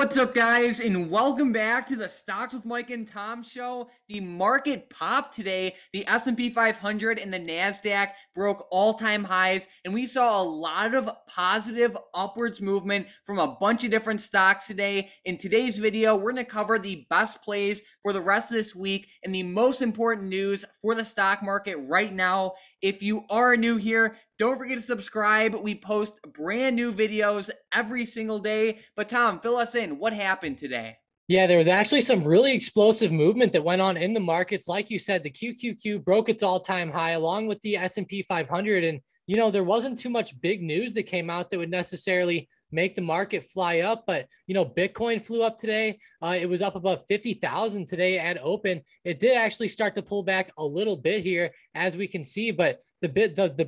What's up, guys, and welcome back to the Stocks with Mike and Tom Show. The market popped today. The S&P 500 and the Nasdaq broke all-time highs, and we saw a lot of positive upwards movement from a bunch of different stocks today. In today's video, we're going to cover the best plays for the rest of this week and the most important news for the stock market right now. If you are new here, don't forget to subscribe. We post brand new videos every single day. But Tom, fill us in. What happened today? Yeah, there was actually some really explosive movement that went on in the markets. Like you said, the QQQ broke its all-time high along with the S&P 500. And, you know, there wasn't too much big news that came out that would necessarily make the market fly up. But, you know, Bitcoin flew up today. It was up above 50,000 today at open. It did actually start to pull back a little bit here, as we can see. But the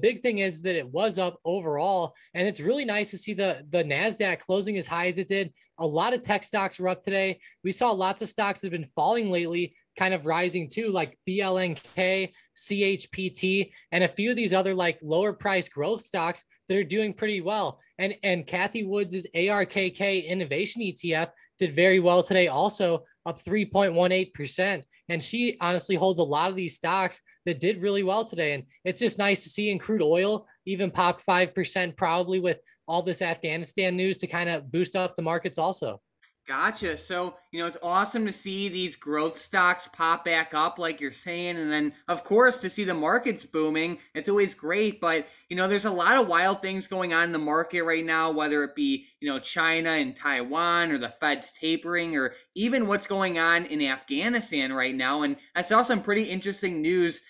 big thing is that it was up overall. And it's really nice to see the NASDAQ closing as high as it did. A lot of tech stocks were up today. We saw lots of stocks that have been falling lately kind of rising too, like BLNK, CHPT, and a few of these other like lower price growth stocks that are doing pretty well. And Cathie Woods' ARKK Innovation ETF did very well today also, up 3.18%. And she honestly holds a lot of these stocks that did really well today. And it's just nice to see. And crude oil even popped 5% probably with all this Afghanistan news to kind of boost up the markets also. Gotcha. So, you know, it's awesome to see these growth stocks pop back up like you're saying. And then, of course, to see the markets booming, it's always great. But, you know, there's a lot of wild things going on in the market right now, whether it be, you know, China and Taiwan or the Fed's tapering or even what's going on in Afghanistan right now. And I saw some pretty interesting news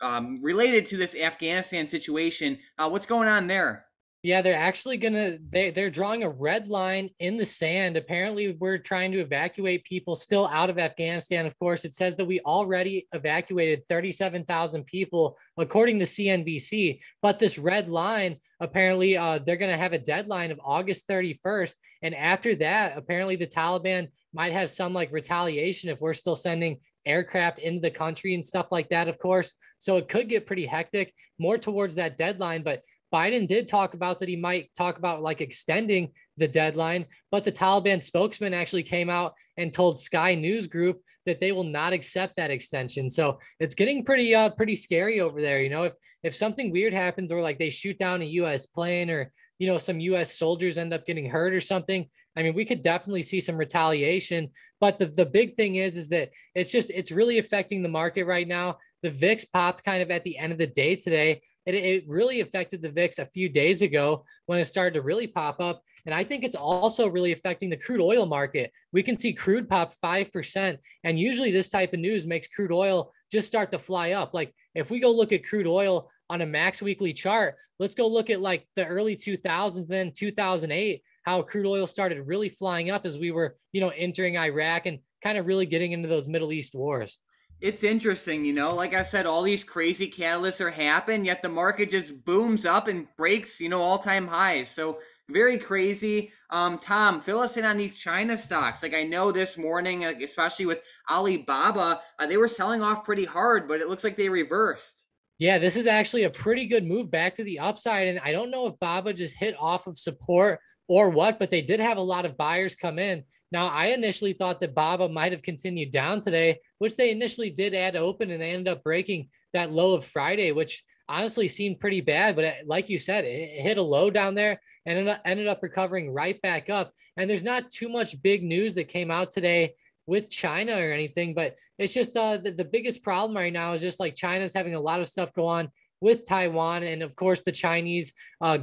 related to this Afghanistan situation. What's going on there? Yeah, they're actually they're drawing a red line in the sand. Apparently, we're trying to evacuate people still out of Afghanistan. Of course, it says that we already evacuated 37,000 people, according to CNBC. But this red line, apparently, they're going to have a deadline of August 31st. And after that, apparently, the Taliban might have some like retaliation if we're still sending aircraft into the country and stuff like that, of course. So it could get pretty hectic more towards that deadline. But Biden did talk about that he might talk about like extending the deadline, but the Taliban spokesman actually came out and told Sky News Group that they will not accept that extension. So it's getting pretty scary over there. You know, if something weird happens or like they shoot down a U.S. plane or, you know, some U.S. soldiers end up getting hurt or something, I mean, we could definitely see some retaliation. But the big thing is that it's really affecting the market right now. The VIX popped kind of at the end of the day today. It really affected the VIX a few days ago when it started to really pop up. And I think it's also really affecting the crude oil market. We can see crude pop 5%. And usually this type of news makes crude oil just start to fly up. Like if we go look at crude oil on a max weekly chart, let's go look at like the early 2000s, then 2008, how crude oil started really flying up as we were, you know, entering Iraq and kind of really getting into those Middle East wars. It's interesting, you know, like I said, all these crazy catalysts are happening, yet the market just booms up and breaks, you know, all-time highs. So very crazy. Tom, fill us in on these China stocks. Like I know this morning, like especially with Alibaba, they were selling off pretty hard, but it looks like they reversed. Yeah, this is actually a pretty good move back to the upside. And I don't know if BABA just hit off of support or what, but they did have a lot of buyers come in. Now, I initially thought that BABA might have continued down today, which they initially did at open, and they ended up breaking that low of Friday, which honestly seemed pretty bad. But like you said, it hit a low down there and it ended up recovering right back up. And there's not too much big news that came out today with China or anything, but it's just the biggest problem right now is just like China's having a lot of stuff go on with Taiwan. And of course, the Chinese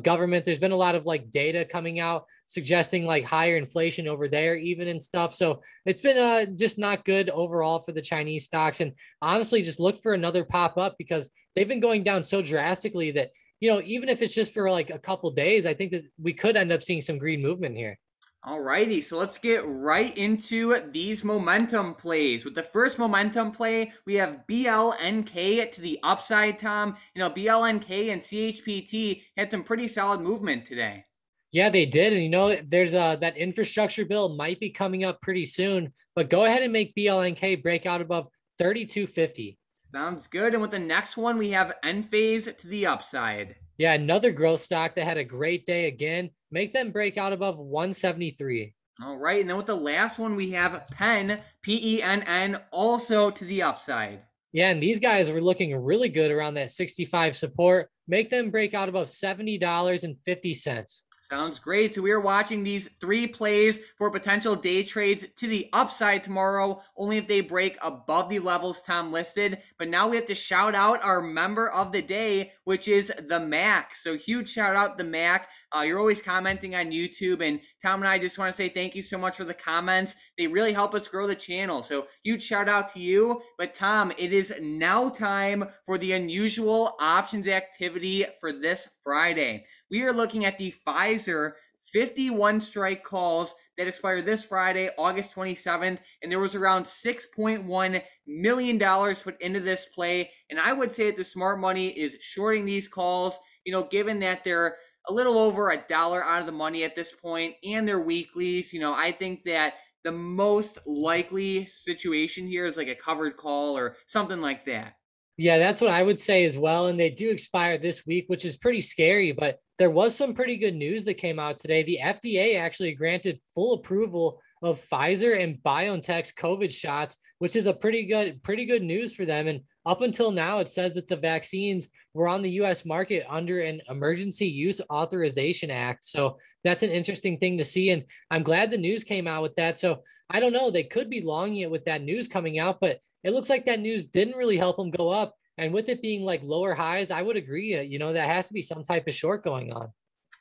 government, there's been a lot of like data coming out suggesting like higher inflation over there, even and stuff. So it's been just not good overall for the Chinese stocks. And honestly, just look for another pop up because they've been going down so drastically that, you know, even if it's just for like a couple of days, I think that we could end up seeing some green movement here. Alrighty, so let's get right into these momentum plays. With the first momentum play, we have BLNK to the upside, Tom. You know, BLNK and CHPT had some pretty solid movement today. Yeah, they did. And, you know, there's that infrastructure bill might be coming up pretty soon, but go ahead and make BLNK break out above 3250. Sounds good. And with the next one, we have Enphase to the upside. Yeah, another growth stock that had a great day again. Make them break out above 173. All right. And then with the last one, we have Penn, P-E-N-N, also to the upside. Yeah. And these guys were looking really good around that 65 support. Make them break out above $70.50. Sounds great. So we are watching these three plays for potential day trades to the upside tomorrow, only if they break above the levels Tom listed. But now we have to shout out our member of the day, which is the Mac. So huge shout out the Mac. You're always commenting on YouTube, and Tom and I just want to say thank you so much for the comments. They really help us grow the channel. So huge shout out to you. But Tom, it is now time for the unusual options activity for this Friday. We are looking at the Pfizer 51 strike calls that expire this Friday, August 27th, and there was around $6.1 million put into this play. And I would say that the smart money is shorting these calls, you know, given that they're a little over $1 out of the money at this point and they're weeklies. You know, I think that the most likely situation here is like a covered call or something like that. Yeah, that's what I would say as well. And they do expire this week, which is pretty scary, but there was some pretty good news that came out today. The FDA actually granted full approval of Pfizer and BioNTech's COVID shots, which is a pretty good news for them. And up until now, it says that the vaccines were on the U.S. market under an Emergency Use Authorization Act. So that's an interesting thing to see. And I'm glad the news came out with that. So I don't know, they could be longing it with that news coming out, but it looks like that news didn't really help them go up. And with it being like lower highs, I would agree, you know, that has to be some type of short going on.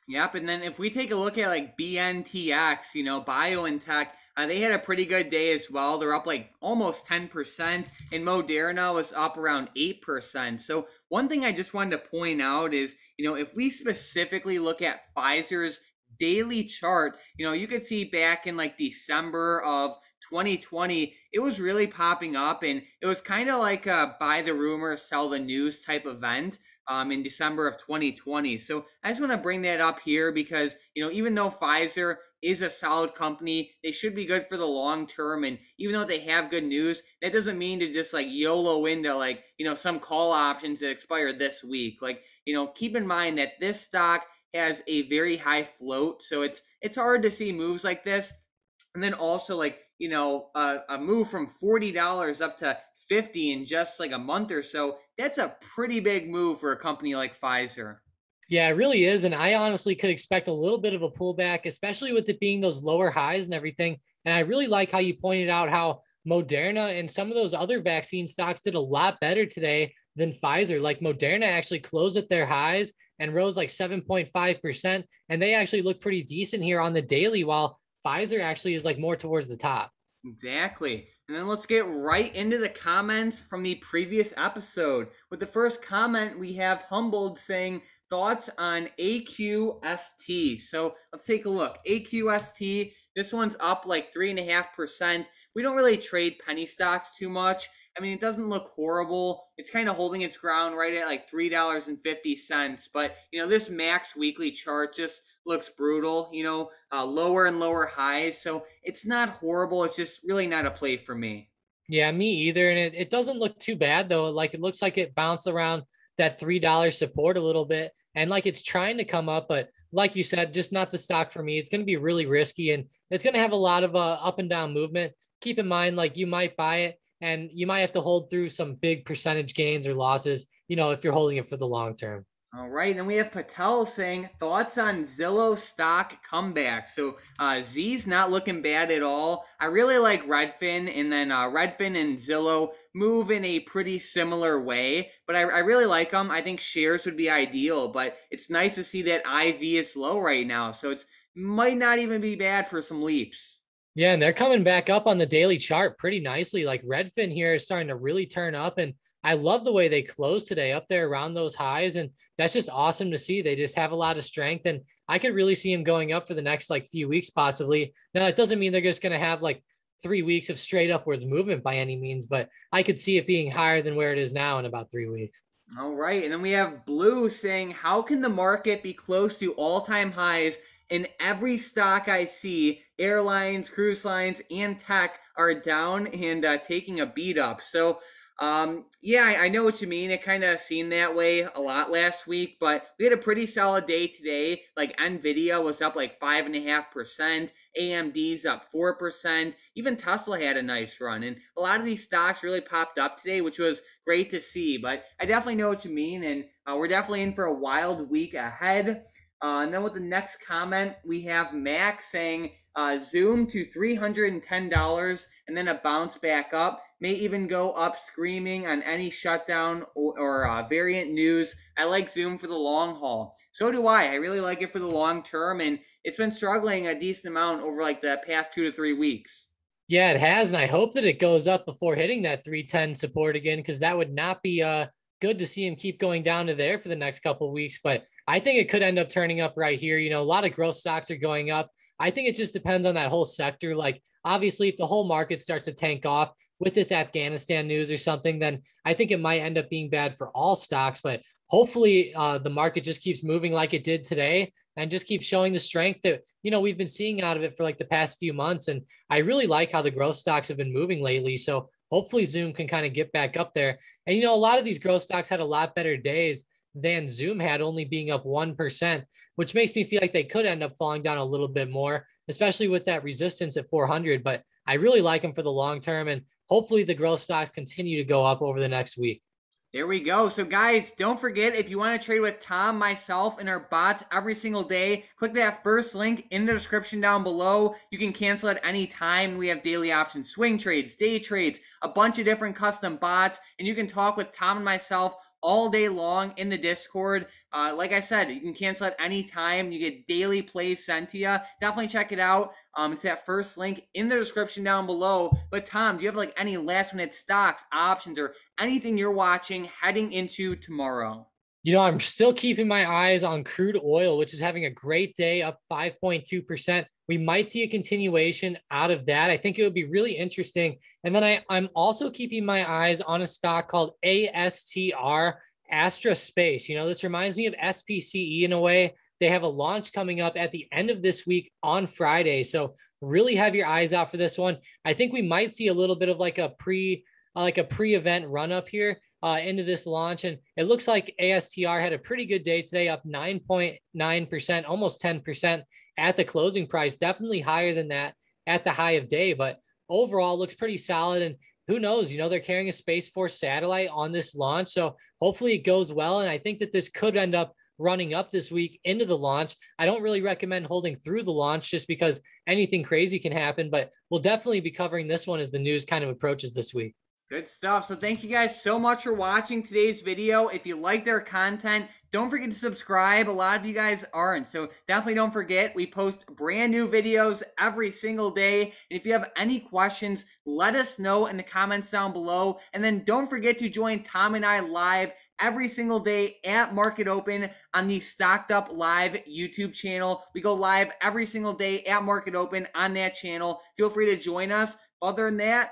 Yep. And then if we take a look at like BNTX, you know, BioNTech, they had a pretty good day as well. They're up like almost 10%, and Moderna was up around 8%. So one thing I just wanted to point out is, you know, if we specifically look at Pfizer's daily chart, you know, you could see back in like December of 2020, it was really popping up, and it was kind of like a buy the rumor, sell the news type event in December of 2020. So I just want to bring that up here because, you know, even though Pfizer is a solid company, they should be good for the long term. And even though they have good news, that doesn't mean to just like YOLO into like, you know, some call options that expire this week. Like, you know, keep in mind that this stock has a very high float. So it's hard to see moves like this. And then also like, you know, a move from $40 up to $50 in just like a month or so. That's a pretty big move for a company like Pfizer. Yeah, it really is. And I honestly could expect a little bit of a pullback, especially with it being those lower highs and everything. And I really like how you pointed out how Moderna and some of those other vaccine stocks did a lot better today than Pfizer. Like Moderna actually closed at their highs and rose like 7.5%. And they actually look pretty decent here on the daily, while Pfizer actually is like more towards the top. Exactly. And then let's get right into the comments from the previous episode. With the first comment, we have Humbled saying thoughts on AQST. So let's take a look. AQST, this one's up like 3.5%. We don't really trade penny stocks too much. I mean, it doesn't look horrible. It's kind of holding its ground right at like $3.50. But, you know, this max weekly chart just looks brutal, you know, lower and lower highs. So it's not horrible. It's just really not a play for me. Yeah, me either. And it doesn't look too bad, though. Like, it looks like it bounced around that $3 support a little bit. And like, it's trying to come up. But like you said, just not the stock for me. It's going to be really risky. And it's going to have a lot of up and down movement. Keep in mind, like, you might buy it and you might have to hold through some big percentage gains or losses, you know, if you're holding it for the long term. All right, and then we have Patel saying thoughts on Zillow stock comeback. So Z's not looking bad at all. I really like Redfin, and then Redfin and Zillow move in a pretty similar way, but I really like them. I think shares would be ideal, but it's nice to see that IV is low right now. So it's might not even be bad for some leaps. Yeah, and they're coming back up on the daily chart pretty nicely. Like Redfin here is starting to really turn up, and I love the way they closed today up there around those highs. And that's just awesome to see. They just have a lot of strength, and I could really see them going up for the next like few weeks, possibly. Now, that doesn't mean they're just going to have like 3 weeks of straight upwards movement by any means, but I could see it being higher than where it is now in about 3 weeks. All right. And then we have Blue saying, how can the market be close to all-time highs in every stock I see? Airlines, cruise lines, and tech are down and taking a beat up. So Yeah, I know what you mean. It kind of seemed that way a lot last week, but we had a pretty solid day today. Like Nvidia was up like 5.5%. AMD's up 4%. Even Tesla had a nice run. And a lot of these stocks really popped up today, which was great to see. But I definitely know what you mean. And we're definitely in for a wild week ahead. And then with the next comment, we have Max saying, Zoom to $310 and then a bounce back up. May even go up screaming on any shutdown or variant news. I like Zoom for the long haul. So do I. I really like it for the long term, and it's been struggling a decent amount over like the past 2 to 3 weeks. Yeah, it has, and I hope that it goes up before hitting that 310 support again, because that would not be good to see him keep going down to there for the next couple of weeks. But I think it could end up turning up right here. You know, a lot of growth stocks are going up. I think it just depends on that whole sector. Like, obviously, if the whole market starts to tank off with this Afghanistan news or something, then I think it might end up being bad for all stocks. But hopefully the market just keeps moving like it did today and just keeps showing the strength that, you know, we've been seeing out of it for like the past few months. And I really like how the growth stocks have been moving lately. So hopefully Zoom can kind of get back up there. And, you know, a lot of these growth stocks had a lot better days than Zoom had, only being up 1%, which makes me feel like they could end up falling down a little bit more, especially with that resistance at 400. But I really like them for the long term, and hopefully the growth stocks continue to go up over the next week. There we go. So guys, don't forget, if you want to trade with Tom, myself, and our bots every single day, click that first link in the description down below. You can cancel at any time. We have daily options, swing trades, day trades, a bunch of different custom bots, and you can talk with Tom and myself all day long in the Discord. Like I said, you can cancel at any time. You get daily plays sent to you. Definitely check it out. It's that first link in the description down below. But Tom, do you have like any last minute stocks, options, or anything you're watching heading into tomorrow? You know, I'm still keeping my eyes on crude oil, which is having a great day, up 5.2%. We might see a continuation out of that. I think it would be really interesting. And then I'm also keeping my eyes on a stock called ASTR, Astra Space. You know, this reminds me of SPCE in a way. They have a launch coming up at the end of this week on Friday. So really have your eyes out for this one. I think we might see a little bit of like a pre-event run up here into this launch. And it looks like ASTR had a pretty good day today, up 9.9%, almost 10%. At the closing price, definitely higher than that at the high of day, but overall looks pretty solid. And who knows, you know, they're carrying a Space Force satellite on this launch. So hopefully it goes well. And I think that this could end up running up this week into the launch. I don't really recommend holding through the launch just because anything crazy can happen, but we'll definitely be covering this one as the news kind of approaches this week. Good stuff. So thank you guys so much for watching today's video. If you liked our content, don't forget to subscribe. A lot of you guys aren't, so definitely don't forget. We post brand new videos every single day. And if you have any questions, let us know in the comments down below. And then don't forget to join Tom and I live every single day at market open on the Stocked Up Live YouTube channel. We go live every single day at market open on that channel. Feel free to join us. Other than that,